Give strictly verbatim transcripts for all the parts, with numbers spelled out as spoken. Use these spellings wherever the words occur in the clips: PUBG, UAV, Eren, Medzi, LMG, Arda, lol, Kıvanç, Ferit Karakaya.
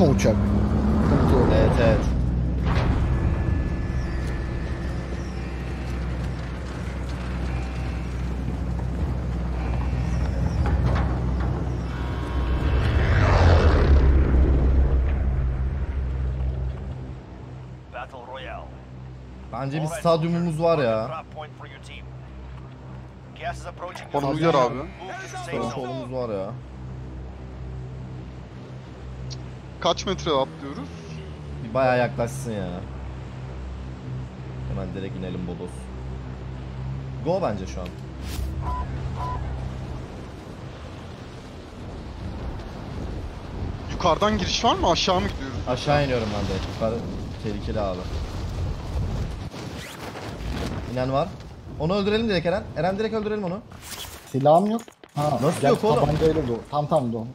Uçak. Evet evet. Bence bir stadyumumuz var ya. Konumuz var abi. Konumuz var ya. Kaç metre atlıyoruz? Bir bayağı yaklaşsın ya. Hemen direkt inelim bodos. Go bence şu an. Yukarıdan giriş var mı? Aşağı mı gidiyoruz? Aşağı iniyorum ben de. Yukarı tehlikeli abi. İnen var. Onu öldürelim direkt Eren. Eren direkt öldürelim onu. Silahım yok. Ha, nasıl yok oğlum? Tam tam doğru.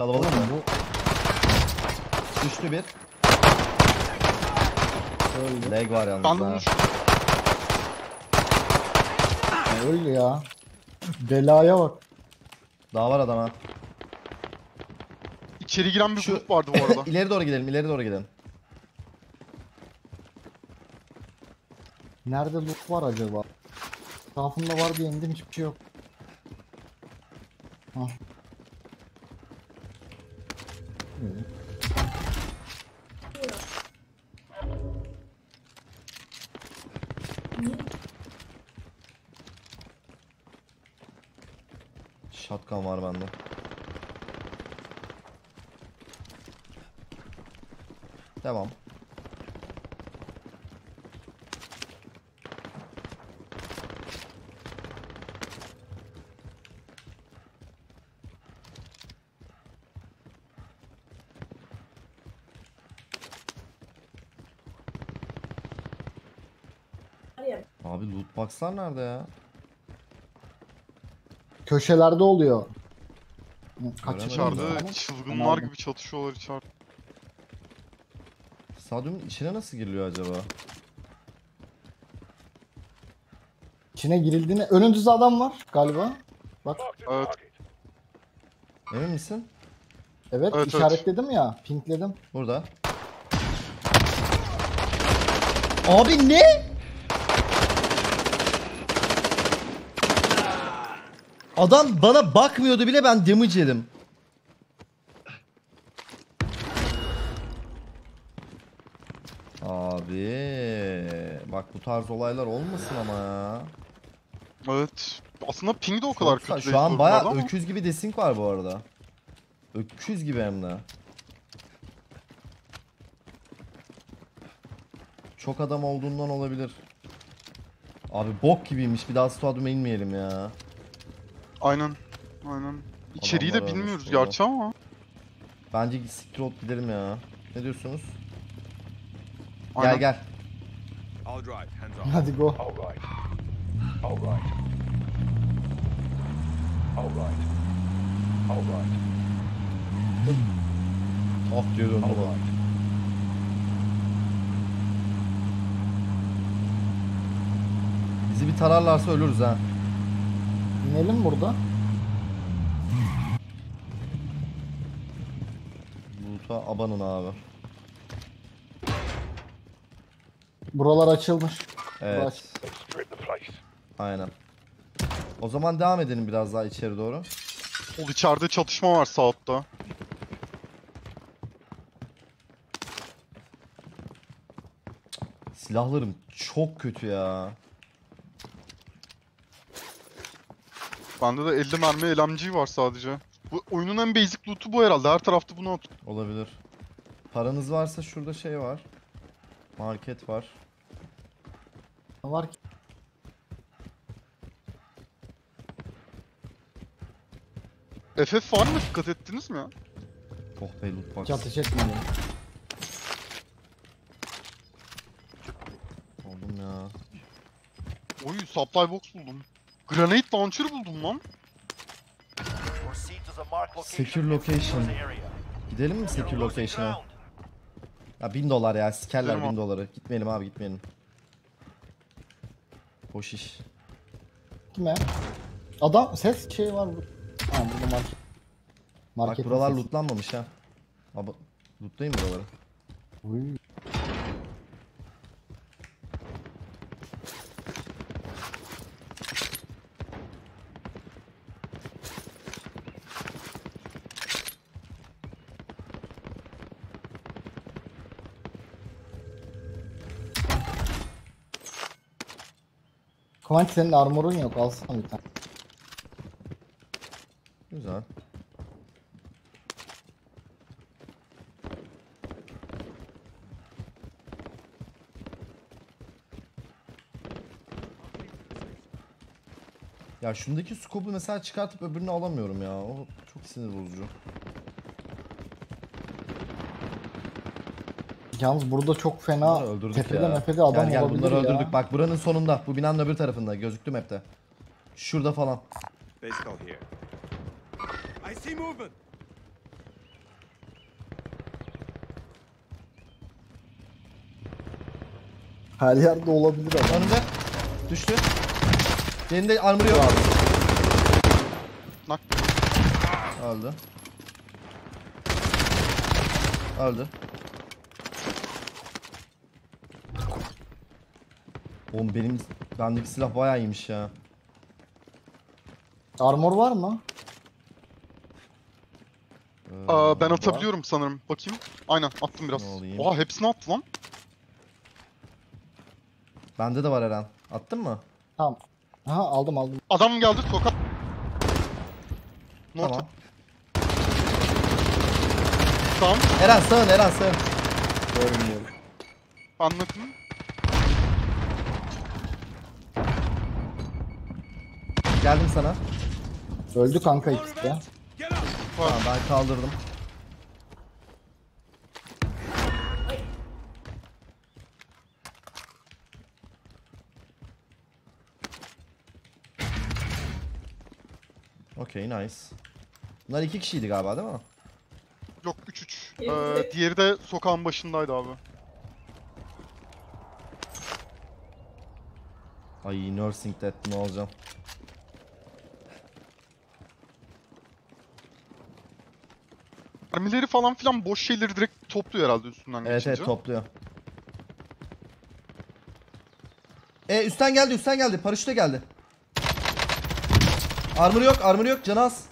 Kalabalık mı? Bu... Düştü bir. Öldü. Lag var yalnız. Öldü ya. Belaya bak. Daha var adam ha. İçeri giren bir grup vardı bu arada. İleri doğru gidelim, ileri doğru gidelim. Nerede loot var acaba? Etrafında var diye indim, hiçbir şey yok. Hah. Shotgun var bende. Tamam. Abi loot box'lar nerede ya? Köşelerde oluyor. Kaç içeride çılgınlar gibi çatışıyorlar içeride. Stadyumun içine nasıl giriliyor acaba? İçine girildiğine... Önünüz adam var galiba. Bak. Evet. Emin misin? Evet, evet işaretledim evet. Ya. Pinkledim. Burada. Abi ne? Adam bana bakmıyordu bile, ben damage yedim. Abi bak bu tarz olaylar olmasın ama ya. Evet. Aslında ping de o kadar kötü. Şu an bayağı öküz gibi desync var bu arada. Öküz gibi hem de. Çok adam olduğundan olabilir. Abi bok gibiymiş. Bir daha stadyuma inmeyelim ya. Aynen. Aynen. İçeriği de bilmiyoruz gerçi ama. Bence siktir olup gidelim ya. Ne diyorsunuz? Gel gel. Hadi go. Oh diyor onu bak. Bizi bir tararlarsa ölürüz ha. İnelim burada. Loot'a abanın abi. Buralar açılmış. Evet. Aç. Aynen. O zaman devam edelim biraz daha içeri doğru. O içeride çatışma var sağ altta. Silahlarım çok kötü ya. Bende de elli mermi L M G var sadece. Bu oyunun en basic loot'u bu herhalde. Her tarafta bunu at. Olabilir. Paranız varsa şurada şey var. Market var. Var ki. F F var mı? Dikkat ettiniz mi ya? Oh be loot box. Çatış etmedim. Oldum ya. Oy supply box buldum. Granite Launcher buldum lan. Secure location. Gidelim mi secure location'a? Ya bin dolar ya, sikerler bin doları. Gitmeyelim abi, gitmeyelim. Boş iş. Kime? Adam ses şey var. Tamam burada market. Market bak buralar sesi. Lootlanmamış ha. Abi lootlayayım buraları. Oy. Kıvanç senin armorun yok, alsana bir tane. Güzel. Ya şundaki scope'u mesela çıkartıp öbürünü alamıyorum ya. O çok sinir bozucu. Yalnız burada çok fena tepede mepede adam gel, gel, olabilir bunları ya. Bunları öldürdük bak buranın sonunda. Bu binanın öbür tarafında gözüktü map'te. Şurada falan. Her yerde olabilir adam. Önümde düştü. Elinde armor yok. Knock. Öldü. Öldü. Oğlum benim bendeki silah bayağı iyiymiş ya. Armor var mı? Ee, Aa, ben atabiliyorum var sanırım. Bakayım. Aynen attım biraz. Oha hepsini attı lan. Bende de var Eren. Attın mı? Tamam. Aha aldım aldım. Adam geldi sokak. North. Tamam. Tamam. Eren sağın Eren sağın. Görmüyorum. Anlatın. Geldim sana. Öldü kanka ikisi ya. Tamam ben kaldırdım. Okey nice. Bunlar iki kişiydi galiba değil mi? Yok üç üç. Ee, diğeri de sokağın başındaydı abi. Ay nursing death ne olacağım? Mermileri falan filan boş şeyleri direkt topluyor herhalde üstünden evet, geçince. Evet topluyor. E üstten geldi üstten geldi paraşütle geldi. Armor yok armor yok canı az.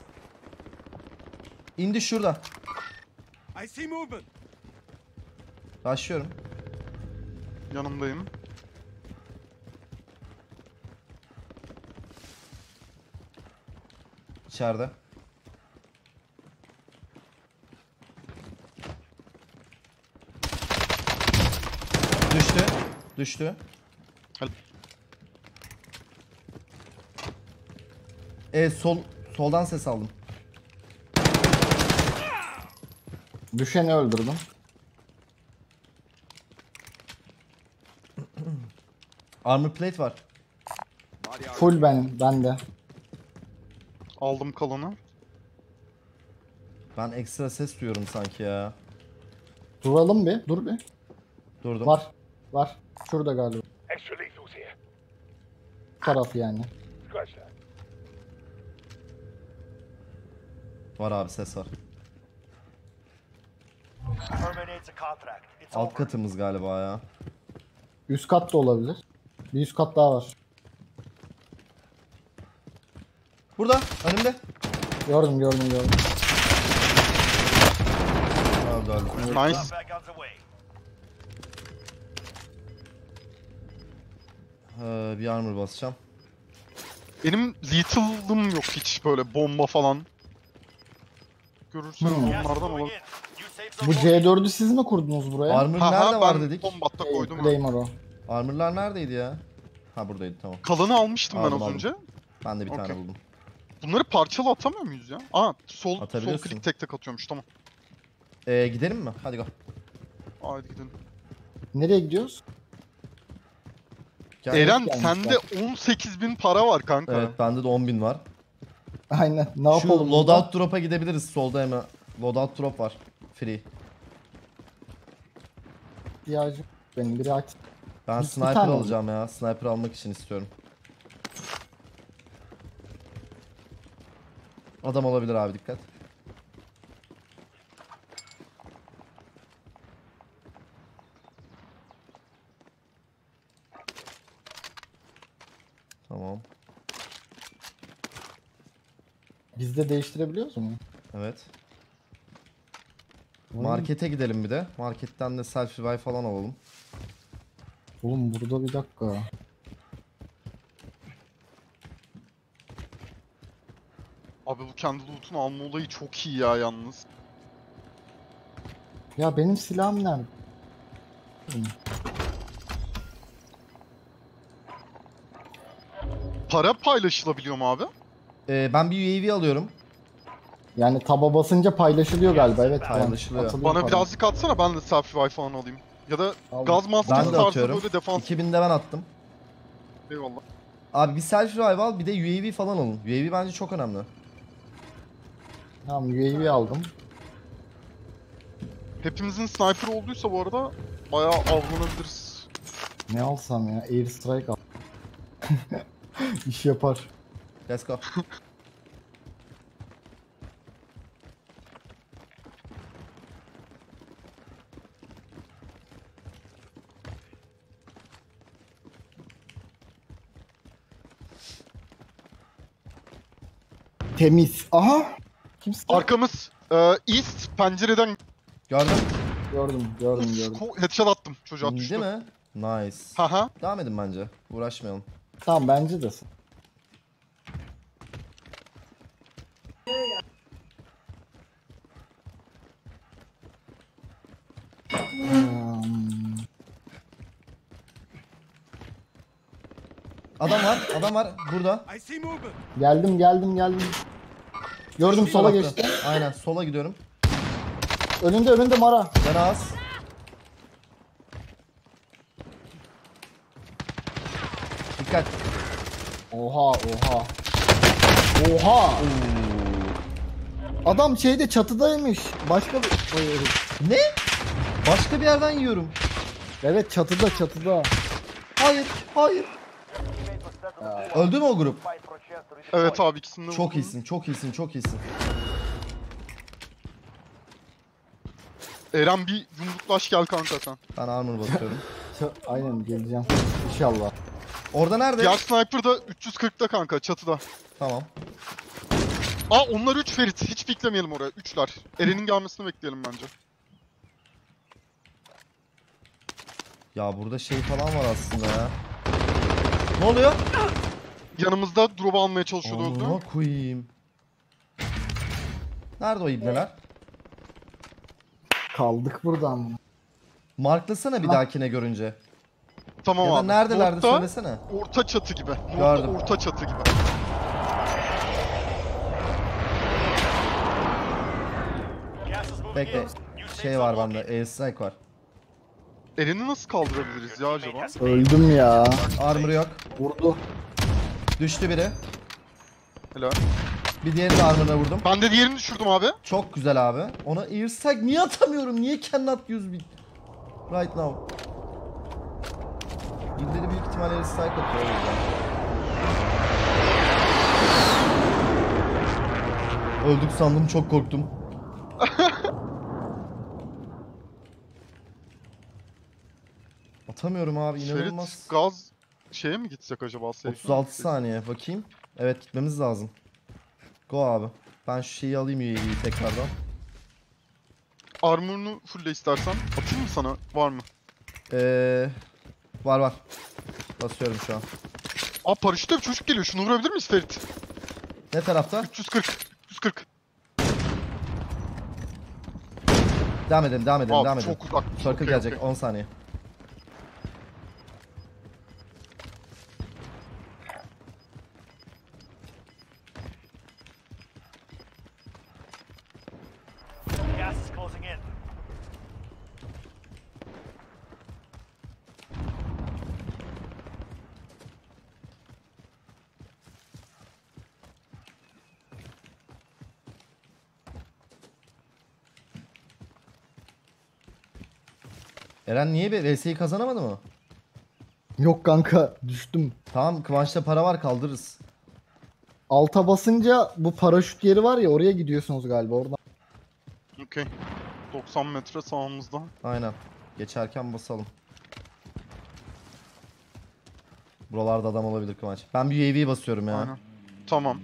İndi şurada. Başlıyorum. Yanımdayım. İçeride. Düştü. Düştü. Hadi. E sol soldan ses aldım. Düşeni öldürdüm. Armor plate var. Full ben bende. Aldım kalanı. Ben ekstra ses duyuyorum sanki ya. Duralım bir, dur bir. Durdum. Var. Var. Şurada galiba. Tarafı yani. Var abi ses var. Alt katımız galiba ya. Üst kat da olabilir. Bir üst kat daha var. Burada önümde. Gördüm gördüm gördüm. Aldı aldı. Nice. Ee, bir armor basacağım. Benim little'ım yok hiç böyle bomba falan. Görürsen hmm. onlardan olur. Bu C dördü siz mi kurdunuz buraya? Armor ha, nerede ha, var dedik? Bombatta hey, koydum. Claymore. Armor'lar neredeydi ya? Ha buradaydı tamam. Kalanı almıştım Armor ben az aldım. önce. Ben de bir okay. tane buldum. Bunları parçalı atamıyor muyuz ya? Aa sol sol klik tek tek atıyormuş tamam. Ee, gidelim mi? Hadi go. Haydi gidelim. Nereye gidiyoruz? Gel, Eren sende on sekiz bin para var kanka. Evet bende de on bin var. Aynen. Ne yapalım? Şu loadout drop'a gidebiliriz solda hemen. Loadout drop var. Free. İhtiyacım benim biri aç. Ben bir sniper alacağım ya. Sniper almak için istiyorum. Adam olabilir abi, dikkat. Tamam. Biz de değiştirebiliyoruz mu? Evet. Oğlum. Markete gidelim bir de. Marketten de selfie falan alalım. Oğlum burada bir dakika. Abi bu kendi loot'un alma olayı çok iyi ya yalnız. Ya benim silahım nerede? Para paylaşılabiliyor mu abi? Ee, ben bir U A V alıyorum. Yani taba basınca paylaşılıyor galiba, evet. Paylaşılıyor. Bana para. Birazcık atsana, ben de selfie wi falan alayım. Ya da abi, gaz maskesi tarzı böyle defans. iki binde ben attım. Eyvallah. Abi bir selfie wi al, bir de U A V falan alın. U A V bence çok önemli. Tamam, U A V aldım. Hepimizin sniper olduysa bu arada bayağı avlanabiliriz. Ne alsam ya? Air strike al. İş yapar. Let's go. Temiz. Aha. Kimse? Arkamız. Ee, east pencereden. Gördüm. Gördüm, gördüm, gördüm. Headshot attım. Çocuğa düştü. Değil mi? Nice. Haha. Devam edin bence. Uğraşmayalım. Tamam, bence de. Adam var, adam var burada. Geldim, geldim, geldim. Gördüm, sola, sola geçti. Aynen, sola gidiyorum. Önünde, önünde Mara. Ben az. Dikkat. Oha, oha. Oha. Adam şeyde, çatıdaymış. Başka bir... Ne? Başka bir yerden yiyorum. Evet, çatıda, çatıda. Hayır, hayır. Öldü mü o grup? Evet abi, ikisinde. Çok iyisin, çok iyisin, çok iyisin. Eren bir yumruklaş gel kanka sen. Ben armor basıyorum. Aynen, geleceğim inşallah. Orada nerede? Diğer sniper da üç yüz kırkta kanka, çatıda. Tamam. Aa, onlar üç Ferit, hiç beklemeyelim oraya, üçler. Eren'in gelmesini bekleyelim bence. Ya burada şey falan var aslında ya. Ne oluyor? Yanımızda drop'u almaya çalışıyordu. Allah'a koyayım. Nerede o ibneler? Kaldık buradan. Marklasana bir ha. Dahakine görünce. Tamam ya da abi. Neredelerde orta, söylesene. Orta çatı gibi. Gördüm. Orta çatı gibi. Bekle. Şey var bende. Airstrike var. Elini nasıl kaldırabiliriz ya acaba? Öldüm ya. Armor yok. Vurdu. Düştü biri. Helal. Bir diğerini armor'ına vurdum. Ben de diğerini düşürdüm abi. Çok güzel abi. Ona airstrike niye atamıyorum? Niye cannot use bit? Right now. Birileri büyük ihtimalle airstrike atıyor. Öldük sandım, çok korktum. Atamıyorum abi, inanılmaz. Ferit, gaz şeye mi gitsek acaba? otuz altı saniye bakayım. Evet, gitmemiz lazım. Go abi. Ben şu şeyi alayım, U A V'yi tekrardan. Armor'unu fulle istersen. Atayım mı sana? Var mı? Eee... Var var. Basıyorum şu an. Aa, paraşütte bir çocuk geliyor. Şunu vurabilir miyiz Ferit? Ne tarafta? üç yüz kırk. üç yüz kırk. Devam edelim, devam edelim, abi, devam edelim. Çok uzak. Circle okay, gelecek, okay. on saniye. Eren niye be? V S'yi kazanamadı mı? Yok kanka, düştüm. Tamam, Kıvanç'ta para var, kaldırırız. Alta basınca bu paraşüt yeri var ya, oraya gidiyorsunuz galiba oradan. Okey. doksan metre sağımızda. Aynen. Geçerken basalım. Buralarda adam olabilir Kıvanç. Ben bir U A V basıyorum ya. Aynen. Tamam.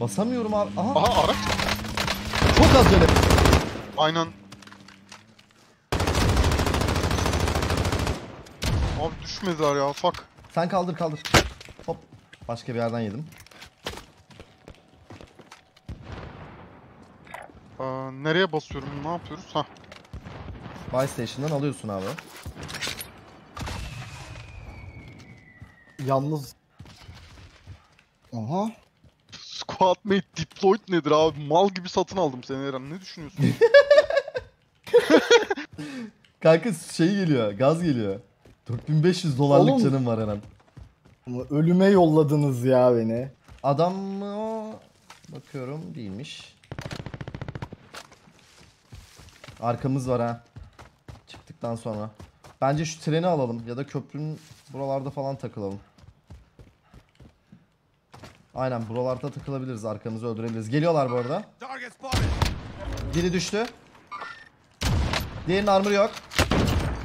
Basamıyorum abi. Aha. Aha araç. Çok az canım. Aynen. Abi düşmezler ya. Fuck. Sen kaldır kaldır. Hop. Başka bir yerden yedim. Ee, nereye basıyorum? Ne yapıyoruz? Hah. Buy Station'dan alıyorsun abi. Yalnız. Aha. Squad mate deployed nedir abi? Mal gibi satın aldım seni Eren. Ne düşünüyorsun? Kanka şey geliyor, gaz geliyor. dört bin beş yüz dolarlık oğlum, canım var Eren. Ölüme yolladınız ya beni. Adam mı o? Bakıyorum değilmiş. Arkamız var ha. Çıktıktan sonra. Bence şu treni alalım ya da köprünün buralarda falan takılalım. Aynen buralarda takılabiliriz, arkamızı öldürebiliriz. Geliyorlar bu arada. Biri düştü. Diğerinin armor yok.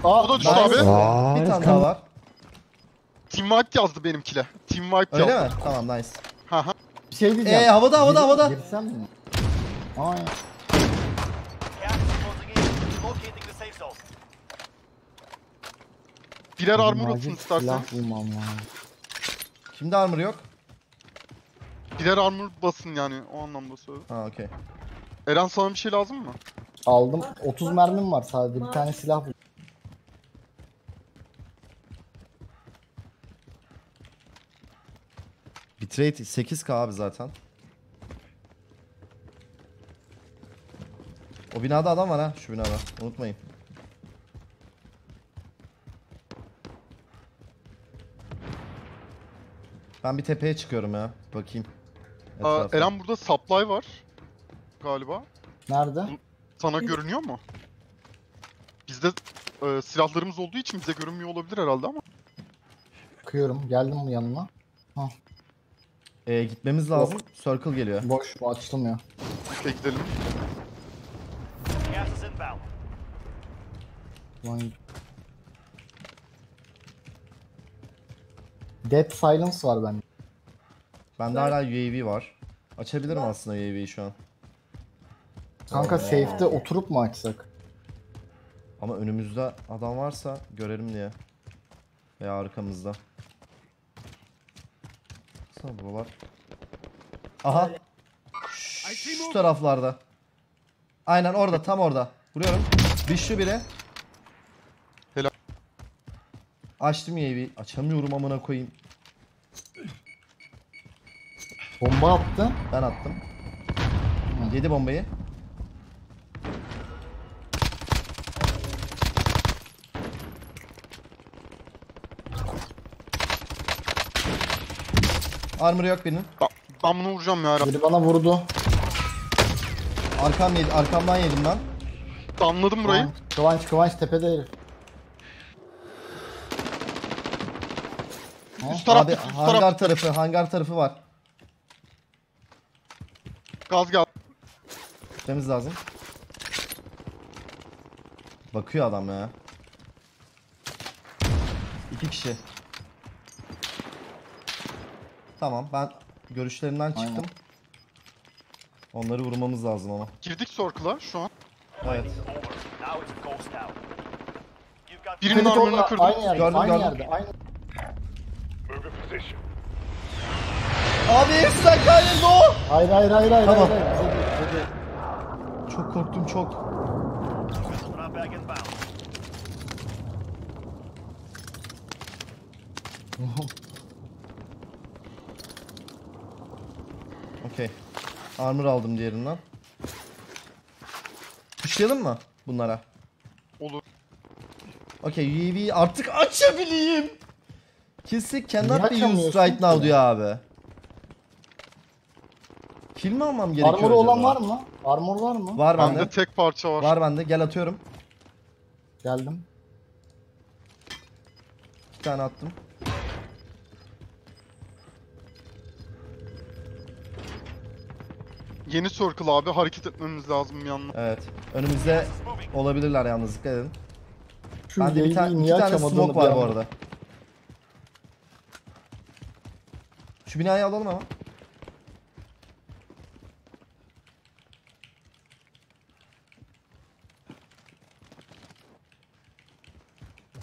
Aa, o da düştü abi. Aa, bir tane daha var. Team wipe yazdı benimkile. Team wipe yazdı. Öyle mi? Tamam nice. Haha. Bir şey diyeceğim. Ee, havada havada havada. Girsem mi? Ay. Birer armor olsun istersen. Kimde armor yok? Birer armor basın yani, o anlamda söylüyorum. Ha okey. Eren sana bir şey lazım mı? Aldım. otuz mermim var sadece, bir tane silah buldum. Bitrate sekiz K abi zaten. O binada adam var ha, şu binada. Unutmayın. Ben bir tepeye çıkıyorum ya, bakayım. Aa, Eren burada supply var galiba. Nerede? Sana görünüyor mu? Bizde e, silahlarımız olduğu için bize görünmüyor olabilir herhalde ama. Bakıyorum, geldim mi yanına? Ha. E, gitmemiz lazım. Boş. Circle geliyor. Boş, açtım ya. Okay, gidelim. Lan. Dead Silence var bende. Bende evet. Hala U A V var. Açabilirim aslında U A V'yi şu an. Kanka safe'de oturup mu açsak? Ama önümüzde adam varsa görelim diye. Veya arkamızda. Sana buralar. Aha. Şu taraflarda. Aynen orada, tam orada. Vuruyorum. Düştü biri. Açtım U A V. Açamıyorum amına koyayım. Bomba attı. Ben attım. Hı. Yedi bombayı. Armor yok benim. Ben, ben bunu vuracağım ya. Biri bana vurdu. Arkam yedi, arkamdan yedim ben. Damladım burayı. Kıvanç, Kıvanç tepede herif. Üst taraf, abi, üst hangar taraf. tarafı, hangar tarafı var. Gaz gel. Gitmemiz lazım. Bakıyor adam ya. İki kişi. Tamam, ben görüşlerinden çıktım. Aynen. Onları vurmamız lazım ama. Girdik circle'a şu an. Evet. Birinin armorunu kırdım. Aynı yerde, gördüm, aynı gördüm. Yerde, aynı. Abi sen kaydın o. Hayır hayır hayır hayır. Tamam. Hayır, hayır, hayır. Çok korktum çok. Okey. Armor aldım diğerinden. Kuşlayalım mı bunlara? Olur. Okey, U A V'yi artık açabileyim. Kilsik cannot be used right now diyor abi. Kill mi almam gerekiyor acaba? Armor olan var mı? Armor var mı? Var bende. Bende tek parça var. Var bende. Gel atıyorum. Geldim. Bir tane attım. Yeni circle abi, hareket etmemiz lazım yanına. Evet. Önümüzde olabilirler yalnız, dikkat edin. Şu bende bir tane, iki tane smoke var bu arada. Şu binayı alalım ama.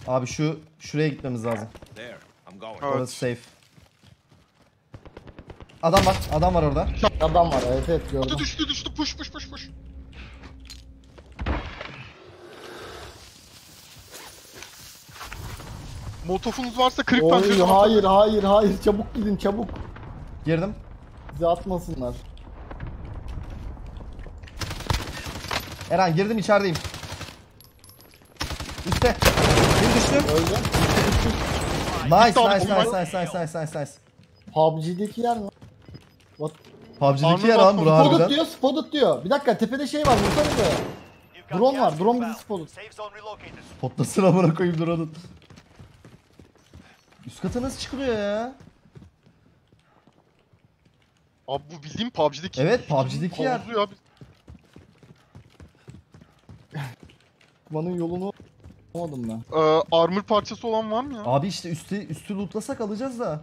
Abi şu şuraya gitmemiz lazım. Orası safe. Adam var, adam var orada. Adam var, evet evet gördüm. Düştü düştü düştü, push push push push. Molotofunuz varsa kırık pençesi. Hayır hayır hayır, çabuk gidin çabuk. Girdim. Bizi atmasınlar. Eren girdim, içerideyim. Üstte. Bir düştüm. Nice nice nice nice nice nice nice nice. P U B G'deki yer mi? What? P U B G'deki yer lan bura harbiden. Spotted diyor, spotted diyor. Bir dakika, tepede şey var, vursana be. Drone var, drone bizi spotted. Spotlasın amına koyayım drone'un. Üst kata nasıl çıkılıyor ya? Abi bu bildiğin P U B G'deki yer. Evet, P U B G'deki yer. Kumanın yolunu alamadım ben. Ee, armor parçası olan var mı ya? Abi işte üstü, üstü lootlasak alacağız da.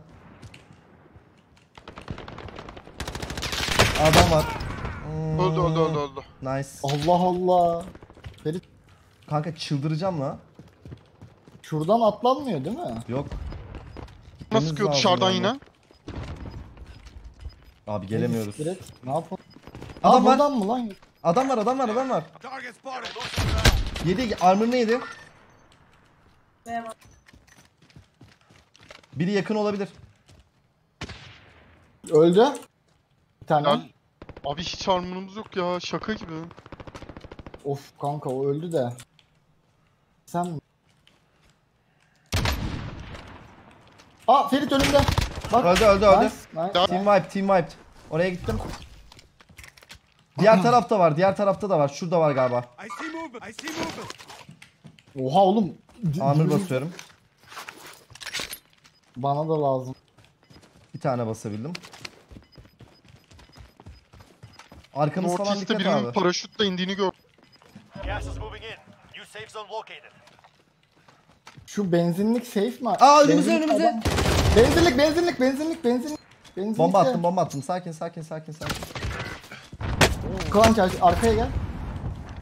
Adam var. Hmm. Öldü öldü öldü öldü. Nice. Allah Allah. Ferit. Kanka çıldıracağım la. Şuradan atlanmıyor değil mi? Yok. Nasıl sıkıyor dışarıdan abi yine? Abi gelemiyoruz. Ne yapalım? Adam, adam var. Mı lan? Adam var, adam var, adam var. Yedi, armor neydi? Biri yakın olabilir. Öldü. Bir tane. Ya, abi hiç armor'umuz yok ya, şaka gibi. Of kanka o öldü de. Sen mi? Aa Ferit önümde. Bak. Öldü öldü öldü. Nice, nice. Team wipe, team wipe. Oraya gittim. Diğer tarafta var, diğer tarafta da var. Şurada var galiba. Oha oğlum. Armor basıyorum. Bana da lazım. Bir tane basabildim. Arkamız North falan dikkat abi. Paraşütle indiğini gördüm. Şu benzinlik safe mi? Aa önümüze önümüze. Benzinlik benzinlik benzinlik benzinlik. Benzinlik bomba attım bomba attım. Sakin sakin sakin sakin. Kıvanç arkaya gel.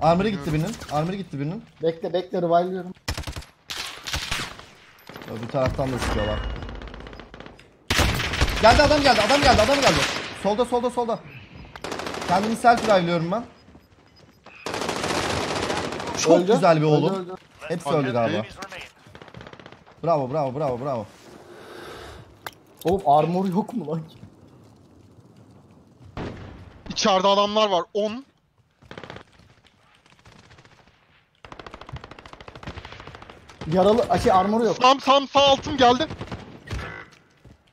Armor'a gitti birinin. Armor'a gitti birinin. Bekle bekle, revive'lıyorum. Öbür taraftan da sıkıyorlar. Geldi adam geldi adam geldi adam geldi. Solda solda solda. Kendimi self revive'lıyorum ben. Çok öldü. Güzel bir oğlum. Öldü, öldü. Hepsi öldü galiba. Bravo bravo bravo bravo. Oğlum armor yok mu lan? İçeride adamlar var. on. Yaralı şey armor yok. Tam tam sağ altım geldi.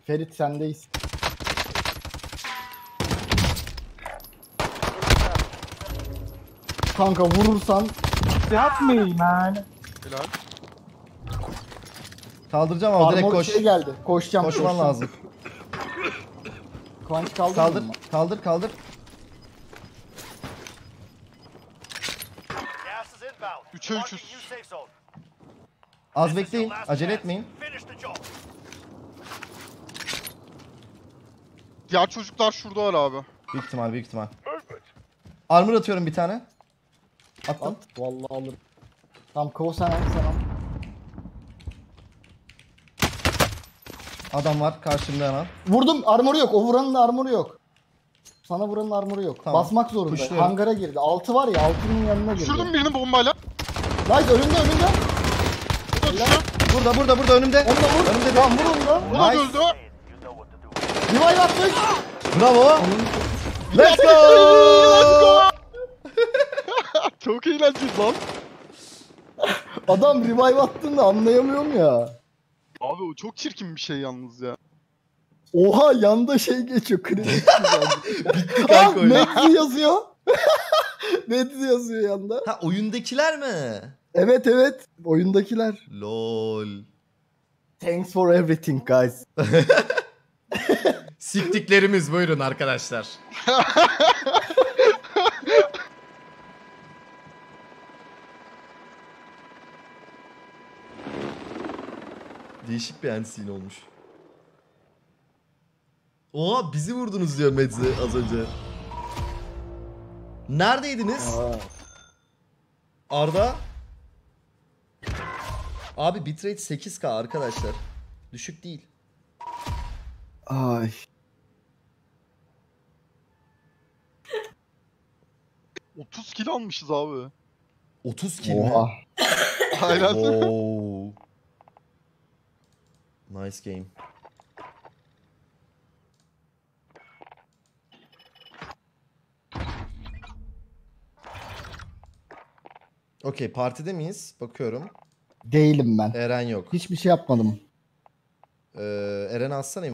Ferit sendeyiz. Kanka vurursan yapmayın lan. Helal. Kaldıracağım ama armor direkt koş. Şey geldi. Koşacağım. Koşman koşsun. Lazım. Kıvanç kaldır. Kaldır, kaldır, kaldır. üçe üçüz. Az bekleyin, acele etmeyin. Diğer çocuklar şurada var abi. Büyük ihtimal, büyük ihtimal. Armor atıyorum bir tane. Attım. At, vallahi alırım. Tam kavos sen al, sen al. Adam var karşımda hemen. Vurdum, armoru yok. O vuranın da armoru yok. Sana vuranın armoru yok. Tamam. Basmak zorunda. Puşluyorum. Hangara girdi. Altı var ya, altının yanına girdi. Şurdum birini bombayla. Lan önümde, önümde. Burada, burada, burada önümde. Onu da vur. Önümde tamam, vur onu da. Ona nice. Öldü. Revive attık. Bravo. Let's go. Let's go. Çok eğlenceli lan. Adam revive attığında anlayamıyorum ya. Abi o çok çirkin bir şey yalnız ya. Oha yanda şey geçiyor. Kredi bitti kanka oyun. Medzi yazıyor. Medzi yazıyor yanda. Ha oyundakiler mi? Evet evet. Oyundakiler. Lol. Thanks for everything guys. Siktiklerimiz buyurun arkadaşlar. Değişik bir end olmuş. Oha, bizi vurdunuz diyor Medzi az önce. Neredeydiniz? Arda. Abi bitrate sekiz K arkadaşlar. Düşük değil. Ay. otuz kilo almışız abi. otuz kilo. Oha. Hayran. Oh. Nice game. Okey, partide miyiz? Bakıyorum. Değilim ben. Eren yok. Hiçbir şey yapmadım. Ee, Eren alsana.